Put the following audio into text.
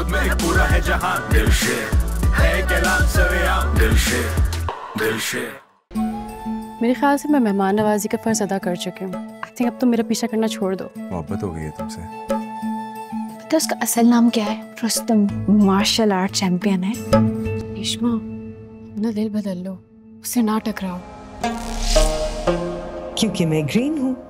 खुद में एक पूरा है जहां। दिल शेर है कलाम सरेआम, दिल शेर, दिल शेर। मेरे ख्याल से मैं मेहमान नवाजी का फर्ज अदा कर चुकी हूँ। आई थिंक अब तुम मेरा पीछा करना छोड़ दो। मोहब्बत हो गई है तुमसे। पता उसका असल नाम क्या है? रुस्तम मार्शल आर्ट चैंपियन है। रेशमा अपना दिल बदल लो, उसे ना टकराओ। क्योंकि मैं ग्रीन हूँ।